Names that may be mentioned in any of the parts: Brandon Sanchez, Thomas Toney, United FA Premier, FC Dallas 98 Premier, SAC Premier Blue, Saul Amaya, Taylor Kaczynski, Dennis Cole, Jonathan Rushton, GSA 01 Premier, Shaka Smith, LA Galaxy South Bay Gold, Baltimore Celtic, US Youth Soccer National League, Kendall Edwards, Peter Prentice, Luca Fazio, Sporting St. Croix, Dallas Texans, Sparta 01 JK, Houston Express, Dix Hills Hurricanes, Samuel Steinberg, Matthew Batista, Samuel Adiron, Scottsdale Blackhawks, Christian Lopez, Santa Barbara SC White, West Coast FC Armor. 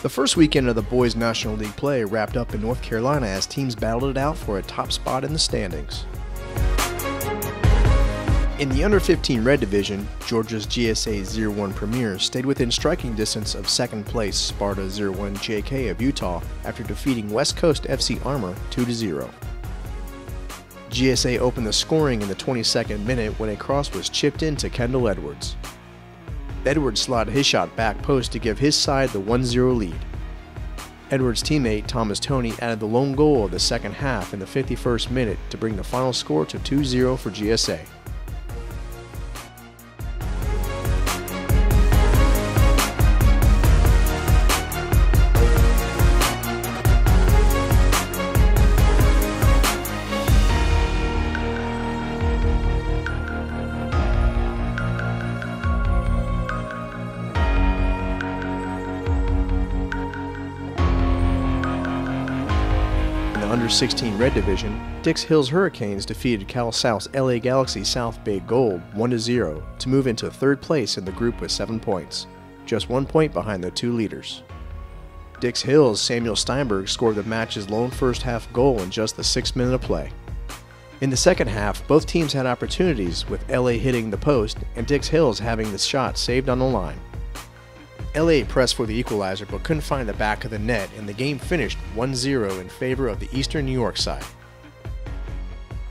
The first weekend of the boys' National League play wrapped up in North Carolina as teams battled it out for a top spot in the standings. In the under-15 Red Division, Georgia's GSA 01 Premier stayed within striking distance of second-place Sparta 01 JK of Utah after defeating West Coast FC Armor 2-0. GSA opened the scoring in the 22nd minute when a cross was chipped in to Kendall Edwards. Edwards slotted his shot back post to give his side the 1-0 lead. Edwards' teammate Thomas Toney added the lone goal of the second half in the 51st minute to bring the final score to 2-0 for GSA. Under-16 Red Division, Dix Hills Hurricanes defeated Cal South's LA Galaxy South Bay Gold 1-0 to move into third place in the group with 7 points, just 1 point behind the two leaders. Dix Hills' Samuel Steinberg scored the match's lone first-half goal in just the 6th minute of play. In the second half, both teams had opportunities, with LA hitting the post and Dix Hills having the shot saved on the line. LA pressed for the equalizer but couldn't find the back of the net, and the game finished 1-0 in favor of the Eastern New York side.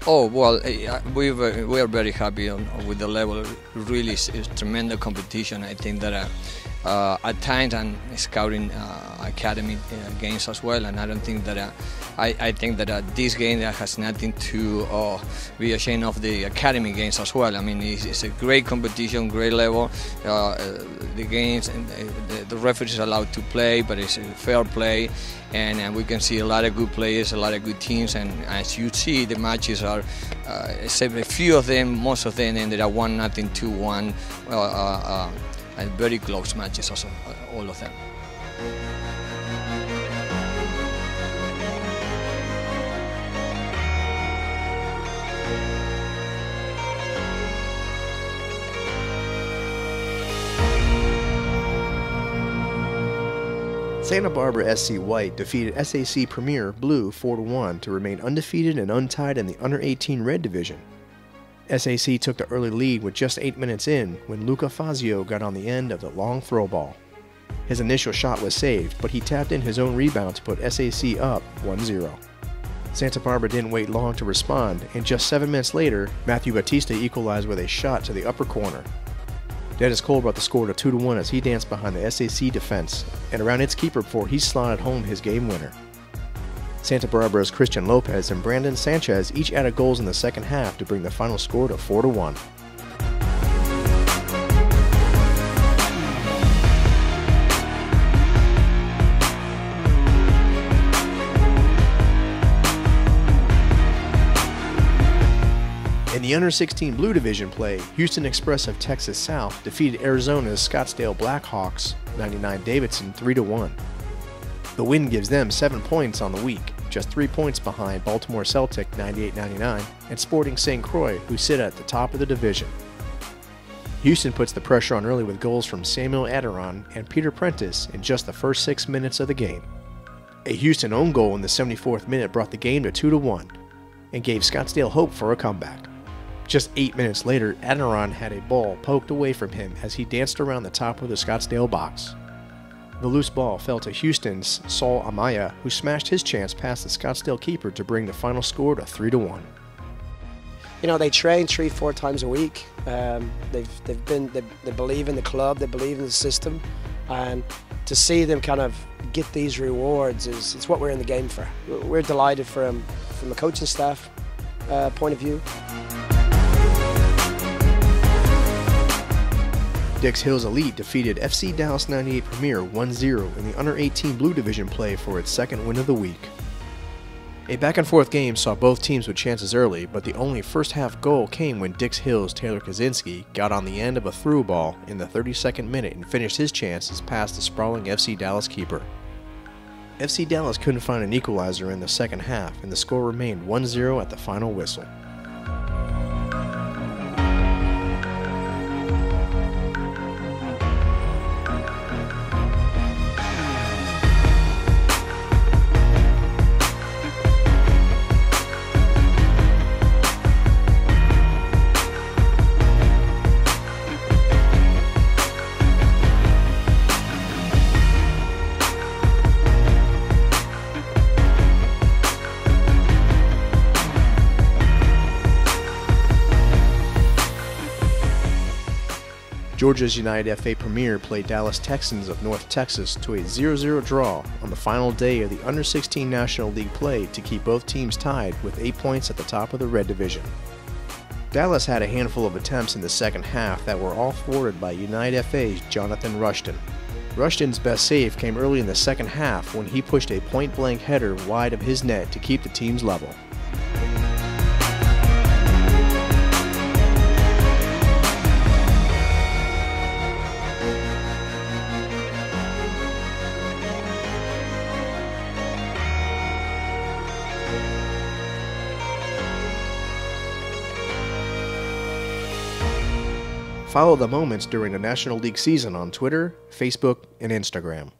Oh, well, we are very happy with the level. Really is tremendous competition. I think that at times I'm scouting academy games as well, and I don't think that I think that this game has nothing to be ashamed of the academy games as well. I mean, it's a great competition, great level. The games and the referees are allowed to play, but it's a fair play, and we can see a lot of good players, a lot of good teams, and as you see, the matches are, except a few of them, most of them ended at 1-0, 2-1, and very close matches, also, all of them. Santa Barbara SC White defeated SAC Premier Blue 4-1 to remain undefeated and untied in the under-18 Red Division. SAC took the early lead with just 8 minutes in when Luca Fazio got on the end of the long throw ball. His initial shot was saved, but he tapped in his own rebound to put SAC up 1-0. Santa Barbara didn't wait long to respond, and just 7 minutes later, Matthew Batista equalized with a shot to the upper corner. Dennis Cole brought the score to 2-1 as he danced behind the SAC defense and around its keeper before he slotted home his game winner. Santa Barbara's Christian Lopez and Brandon Sanchez each added goals in the second half to bring the final score to 4-1. In the under-16 Blue Division play, Houston Express of Texas South defeated Arizona's Scottsdale Blackhawks 99 Davidson 3-1. The win gives them 7 points on the week, just 3 points behind Baltimore Celtic 98-99 and Sporting St. Croix, who sit at the top of the division. Houston puts the pressure on early with goals from Samuel Adiron and Peter Prentice in just the first 6 minutes of the game. A Houston own goal in the 74th minute brought the game to 2-1 and gave Scottsdale hope for a comeback. Just 8 minutes later, Adiron had a ball poked away from him as he danced around the top of the Scottsdale box. The loose ball fell to Houston's Saul Amaya, who smashed his chance past the Scottsdale keeper to bring the final score to 3-1. You know, they train 3-4 times a week. They believe in the club, they believe in the system, and to see them kind of get these rewards is what we're in the game for. We're delighted from a coaching staff point of view. Dix Hills Elite defeated FC Dallas 98 Premier 1-0 in the under-18 Blue Division play for its second win of the week. A back-and-forth game saw both teams with chances early, but the only first-half goal came when Dix Hills' Taylor Kaczynski got on the end of a through ball in the 32nd minute and finished his chances past the sprawling FC Dallas keeper. FC Dallas couldn't find an equalizer in the second half, and the score remained 1-0 at the final whistle. Georgia's United FA Premier played Dallas Texans of North Texas to a 0-0 draw on the final day of the Under-16 National League play to keep both teams tied with 8 points at the top of the Red Division. Dallas had a handful of attempts in the second half that were all thwarted by United FA's Jonathan Rushton. Rushton's best save came early in the second half when he pushed a point-blank header wide of his net to keep the teams level. Follow the moments during the National League season on Twitter, Facebook, and Instagram.